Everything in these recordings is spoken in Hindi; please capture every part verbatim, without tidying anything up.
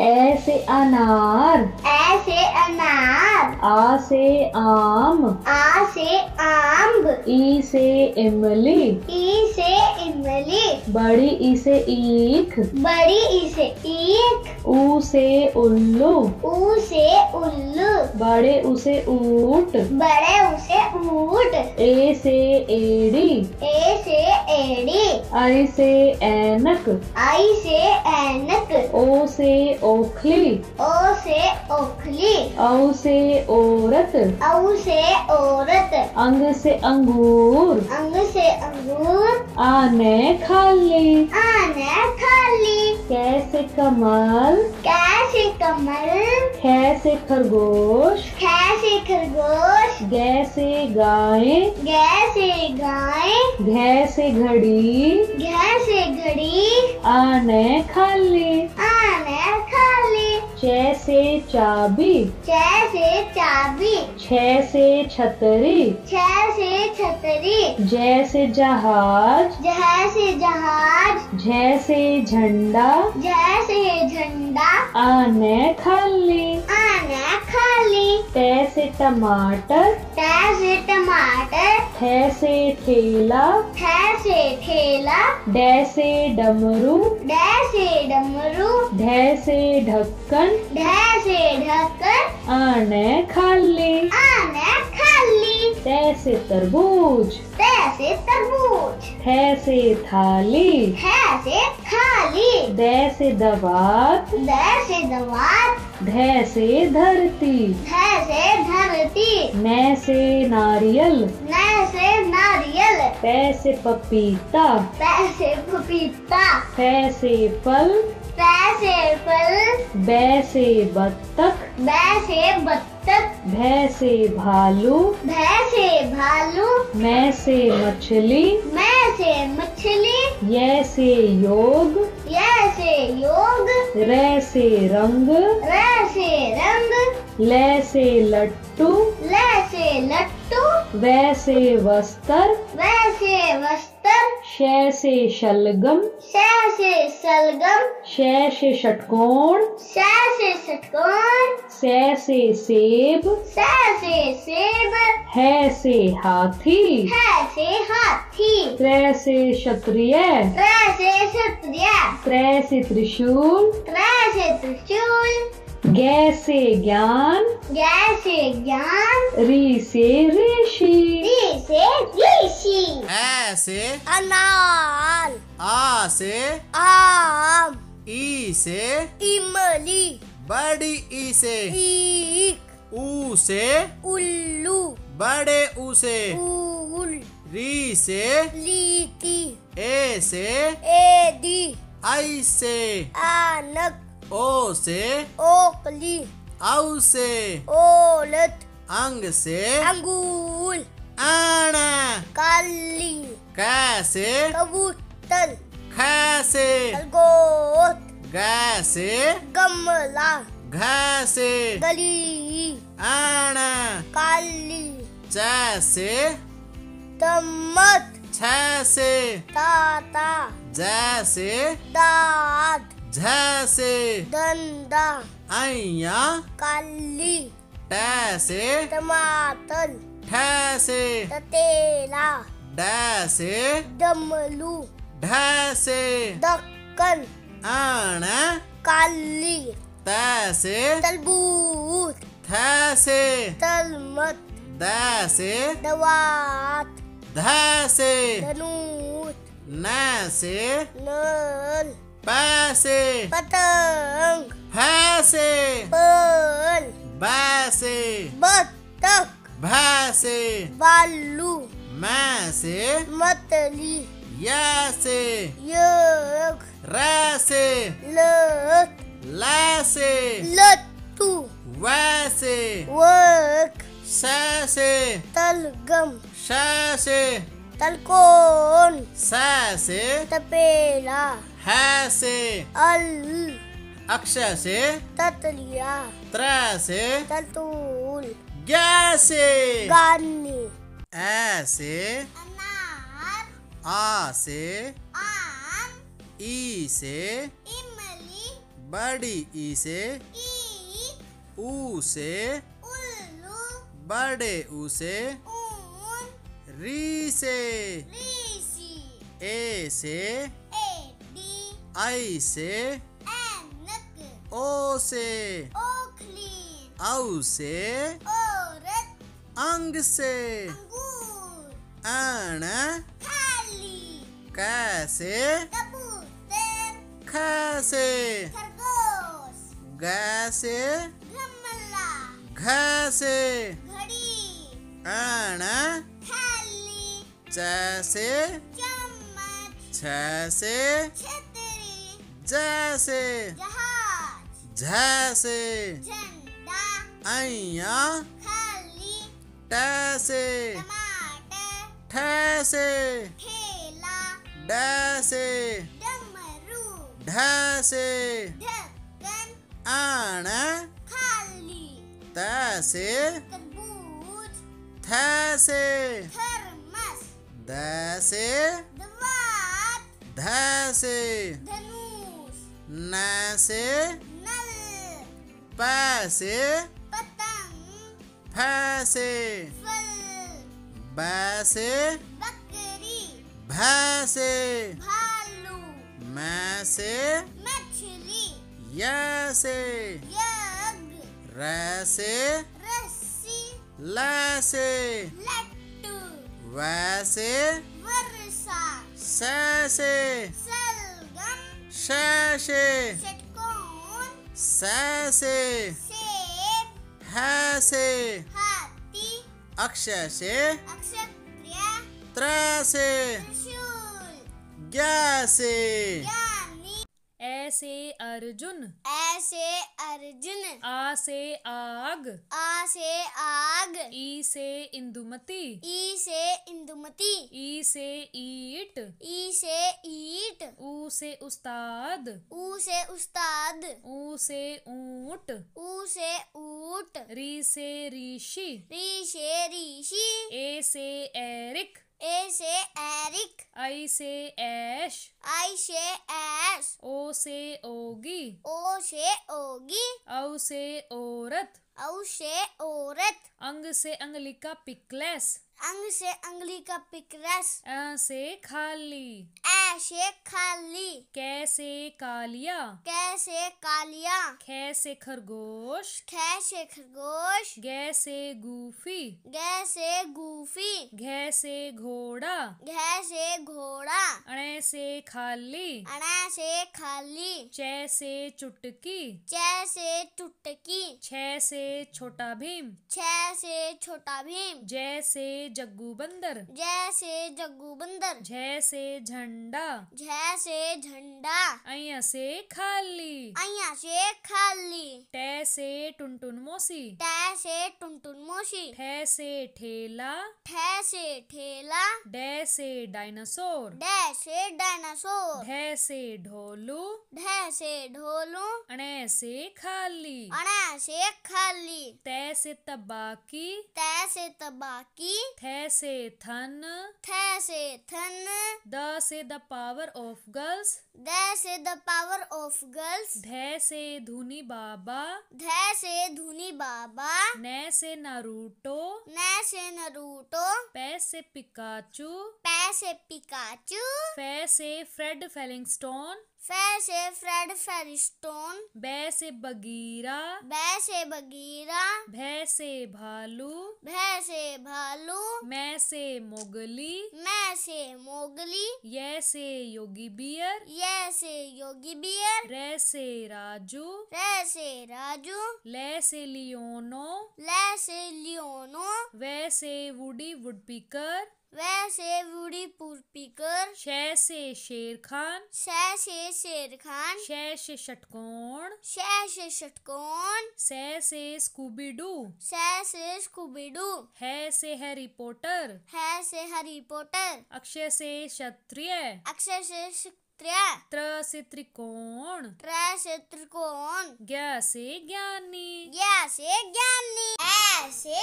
ए से अनार, ए से अनार। आ से आम, आ से आम। ई से इमली, ई से इमली। बड़ी ई से ईख, बड़ी ई से ईख। ऊ से उल्लू, ऊ से उल्लू। बड़े ऊ से ऊंट, बड़े ऊ से ऊंट। ए से एड़ी, ए से एड़ी। आई से ऐनक, आई से ऐनक। ओ से ओखली, ओ से ओखली। औ से औरत, औ से औरत। अंग से अंगूर, अंग से अंगूर। आने खाली, आने खाली। कैसे कमल, कैसे कमल। कैसे खरगोश, कैसे खरगोश। गैसे गाय, गैसे गाय। घैसे घड़ी, घैसे घड़ी। आने खाली, आने खाली। चे से चाबी, चे से चाबी। छे से छतरी, छे से छतरी। जय से जहाज, जय से जहाज। जय से झंडा, जय से झंडा। आने खाली, आने खाली। ते से टमाटर, ते से टमाटर। थे से ठेला, थे से ठेला। डे से डमरू, डे से डमरू। ढे से ढक्कन, ढे से ढक्कन। आने खाली, आने खाली। ते से तरबूज, ते से तरबूज। थे से थाली, थे से थाली। दे से दवात, दे से दवात। धै से धरती, धै से धरती। नै से नारियल, नै से नारियल। पै से पपीता, पै से पपीता। फै से फल, फै से फल। बै से बत्तख, बै से बत्तख। भै से भालू, भै से भालू। मैं से मछली, मैं से मछली। य से योग, य से योग। र से रंग, र से रंग। ले से लट्टू, ले से लट्टू। व से वस्त्र, व से वस्त्र। श से शलगम, श से शलगम। श से षटकोण, श से षटकोण। से से सेब, से से सेब। है से हाथी, है से हाथी। त्रै से क्षत्रिय, त्रै से क्षत्रिय। त्रै से त्रिशूल, त्रै से त्रिशूल। गै से ज्ञान, गै से ज्ञान। री से ऋषि, री से ऋषि। ऐ से अनार, आ से आम। ई से इमली, बड़ी ई से ईख। ऊ से उल्लू, बड़े ऊ से ऊल। री से लीची। ए से एडी। आई से आनक। ओ से ओकली। औ से औरत। अंग से अंगूल। आना काली। क से कबूतर। ख से खरगोश। ग से गमला। घ से गली। आना काली। च से चम्मच। छ से ताता। ज से दांत। झ से डंडा। आइया काली। ट से टमाटर। ठ से ततेला। ड से डमरू। ढ से ढक्कन। आना काली। त से तरबूज। थ से तलमत। द से दवात। ध से धनुष। न से नल। प से पतंग। फ से फल। ब से बत्तख। भ से भालू। म से मछली। य से योग। र से लत। ल से लट्टू। व से वर्क। श से तलगम। श से तलकोन। स से तपेला। ह से अल। अक्ष से ततलिया। त्र से ततूल। ग से गानी। ए से अनार। आ से आम। ई से इमली। बड़ी ई से ई, ऊ से उल्लू, बड़े ऊ से ऊन, री से ऋषि, ए से एडी, आई से ऐनक, ओ से ओखली, औ से औरत, अंग से अंगूर, अण थाली, क से ख से खरगोश, ग से गमला, घ से घड़ी, अण थाली, च से चम्मच, छ से छतरी, ज से जहाज, झ से झंडा, अइया खाली, ट से टमाटर, ठ से ठेला, ड से ढ से ढक्कन, आण खाली, त से तरबूज, थ से थर्मस, द से दवात, ध से धनुष, न से नल, प से पतंग, फ से फल, ब से बकरी, भ से म से मछली, य से यज्ञ, र से रस्सी, ल से लट्टू, व से वर्षा, स से सलगम, श से षट्कोण, स से सेब, ह से हाथी, अक्ष से अक्षत्रिया, त्र से से ज्ञानी, ए से अर्जुन, ए से अर्जुन, आ से आग, आ से आग, ई से इंदुमती, ई से इंदुमती, ई से ईट, ई से ईट, ऊ से उस्ताद, ऊ से उस्ताद, ऊ से ऊंट, ऊ से ऊंट, री से ऋषि, री से ऋषि, ए से एरिक, ए से एरिक, आई से ऐश, आई से ऐश, ओ से ओगी, ओ से ओगी, औ से औरत, औ से औरत, अंग से अंगली का पिकलेस, अंग से अंगली का पिकलेस, ऐ से खाली, ऐ से खाली, कै से कालिया, कै से कालिया, खे से खरगोश, खे से खरगोश, गे से गूफी, गे से गूफी, घे से घोड़ा, घे से घोड़ा, अणे से खाली, अणे से खाली, चे से चुटकी, चे से चुटकी, छे से छोटा भीम, छे से छोटा भीम, जय से जग्गू बंदर, जय से जग्गू बंदर, जय से झंडा, जय से झंडा, अइया से खाली, अइया से खाली, टै से टुनटुन मौसी, टै से टुनटुन मौसी, ठै से ठेला, ठै से ठेला, डै से डायनासोर, डै से डायनासोर, ढै से ढोलू, ढै से ढोलू, अणे से खाली, अणे से खाली, तै से तबाकी, तै से तबाकी, थे से थन, थे से थन, they say the power of girls, they say the power of girls, धै से धुनी बाबा, धै से धुनी बाबा, नै से नारूटो, नै से नारूटो, पै से पिकाचू, पै से पिकाचू, फै से फ्रेड फेलिंगस्टोन, फै से फ्रेड फेरिस्टोन, बै से बगीरा, बै से बगीरा, भै से भालू, भै से भालू, मैं से मोगली, मैं से मोगली, य से योगी बियर, य से योगी बियर, रै से राजू, रै से राजू, लै से लियोनो, लै से लियोनो, वै से वुडी वुडपिकर, वैसे वुडी पुरपीकर, शै से शेर खान, शै से शेर खान, शै से षटकोण, शै से षटकोण, सै से स्कूबी डू, सै से स्कूबी डू, है से हैरी पॉटर, है से हैरी पॉटर, अक्षय से क्षत्रिय, अक्षय से त्र्या, त्र से त्रिकोण, त्र से त्रिकोण, ज्ञ से ज्ञानी, ज्ञ से ज्ञानी, ऐ से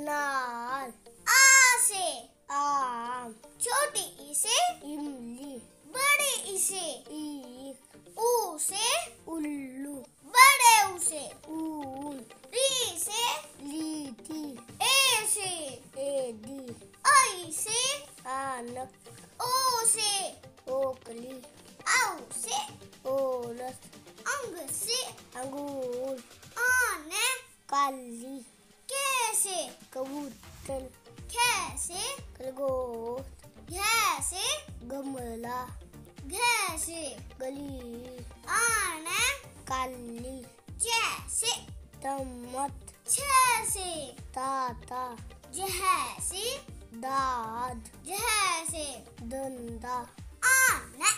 अनार, आ से आम, छोटी इसे इमली, बड़ी इसे ईख, ऊ से उल्लू, बड़े ऊ से ऊल, ली से लीची, ए से एडी, आई से ऐनक, ओ से ओकली, औ से औरत, अंग से अंगूर, आने काली, के से कबूतर, खे से खरगोश, घे से गमला, घे से गली, आने काली, चे से चम्मच, छे से ताता, जह से दाद, जह से दंदा, आने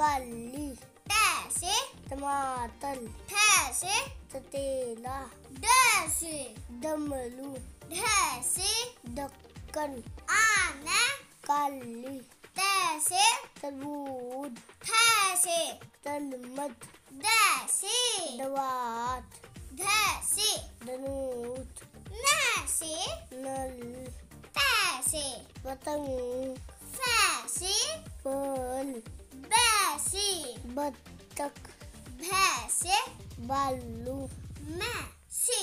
काली, टे से टमाटर, फे से ततेला, डे से डमरू, ढे से ढक्कन, आने काली, ते से तरबूज, थे से तलमद, दे से दवात, धे से धनुष, न से नल, ते से पतंग, फे से फल, बे से बत्तख, भे से बालू, म से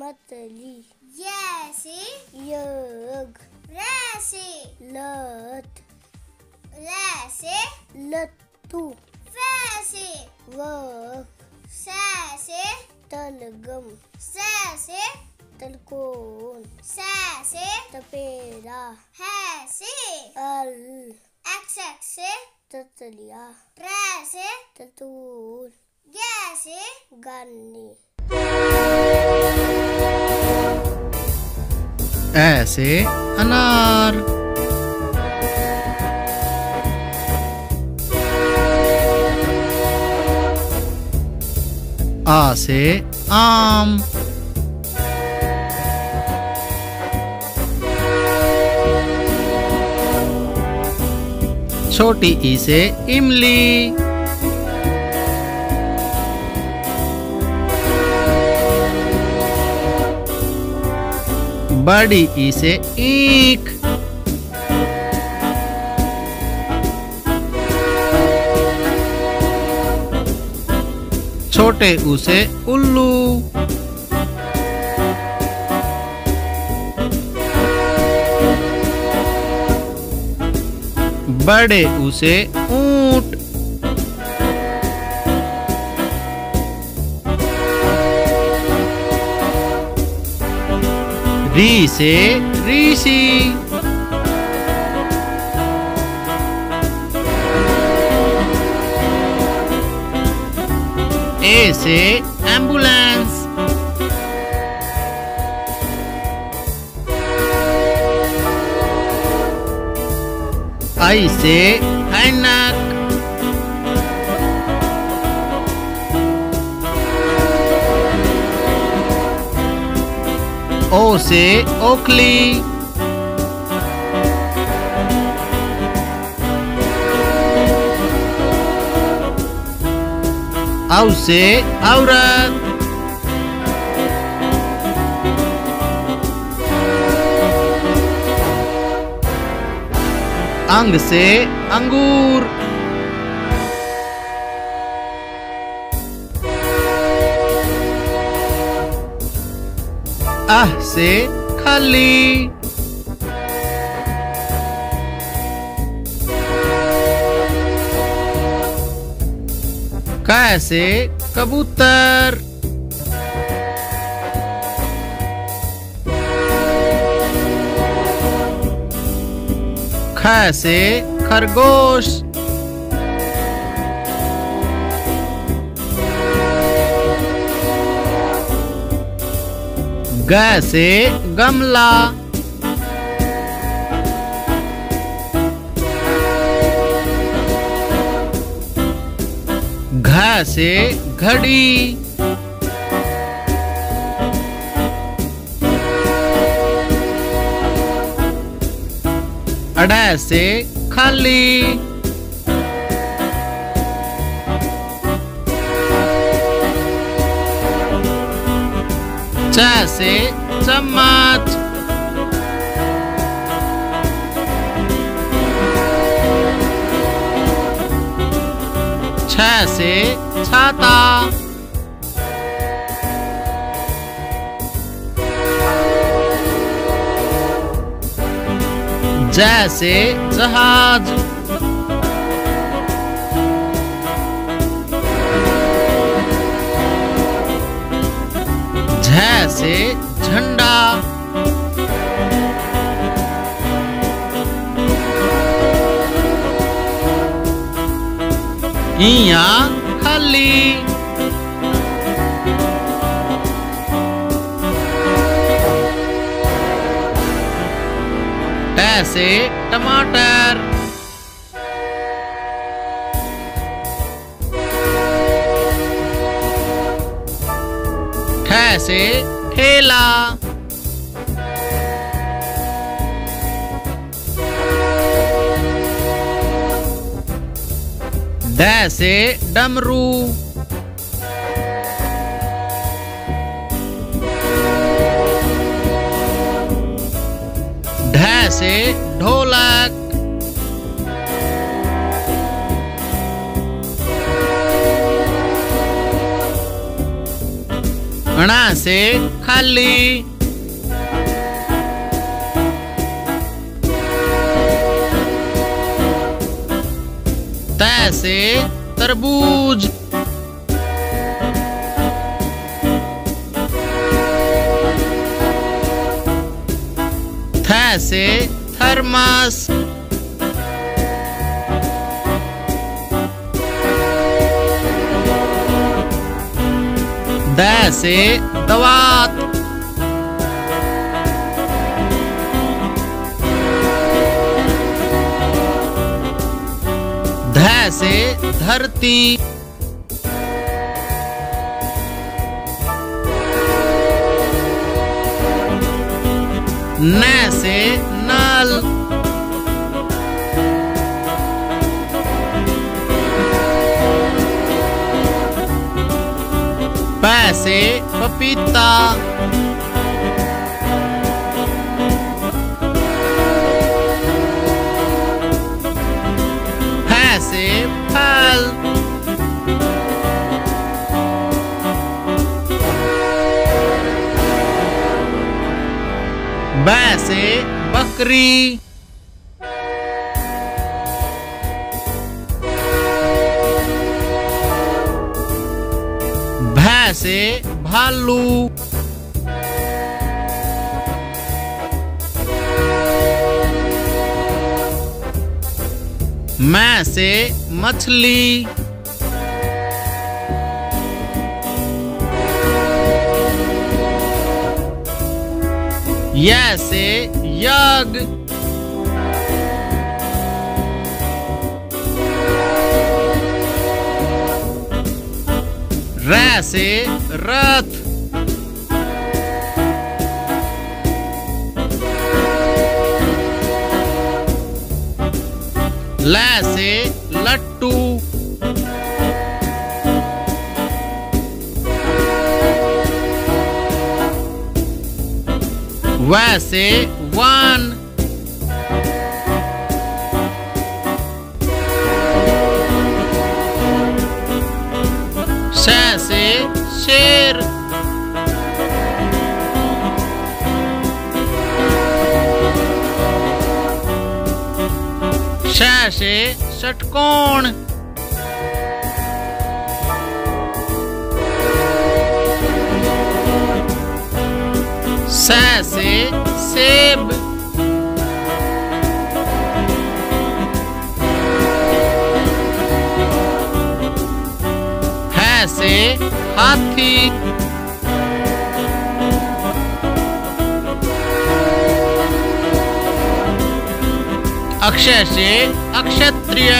मतली, ये से योग, रे से लत, ले से लत्तू, फे से वक, से से तलगम, से से तलकोन, से से तपेरा, है से अल, एक्स एक्स से ततलिया, त्रे से ततूल, गे से गन्नी। ऐ से अनार, आ से आम, छोटी ई से इमली, बड़ी ई से ईख, छोटे ऊ से उल्लू, बड़े ऊ से ऊंट, री से ऋषि, ए से एम्बुलेंस, आई से ऐनक, ओ से ओखली, औ से औरत, अंग से अंगूर, आह से खाली, क से कबूतर, ख से खरगोश, ग से गमला, घ से घड़ी, अड से खाली, च से चम्मच, छ छह से छाता। ज से जहाज। झ से झंडा। इया खली। ट से टमाटर। ठ से ठेला। ड से डमरू। ढ से ढोलक। ण से खाली। त से तरबूज। थ से थर्मस। द से दवात। ध से धरती। न से नल। प से पपीता। से फल। ब से बकरी। भ से भालू। मैं से मछली। यह से यज्ञ। र से रथ। ल से लट्टू। व से वन। श से शेर। श से षटकोण। स से सेब। ह से हाथी। अक्ष से अक्षत्रिय।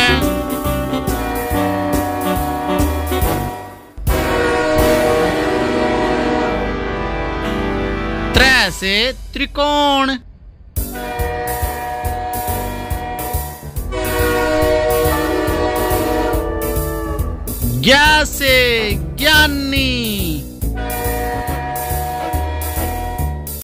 त्र से त्रिकोण। ज्ञ से ज्ञानी।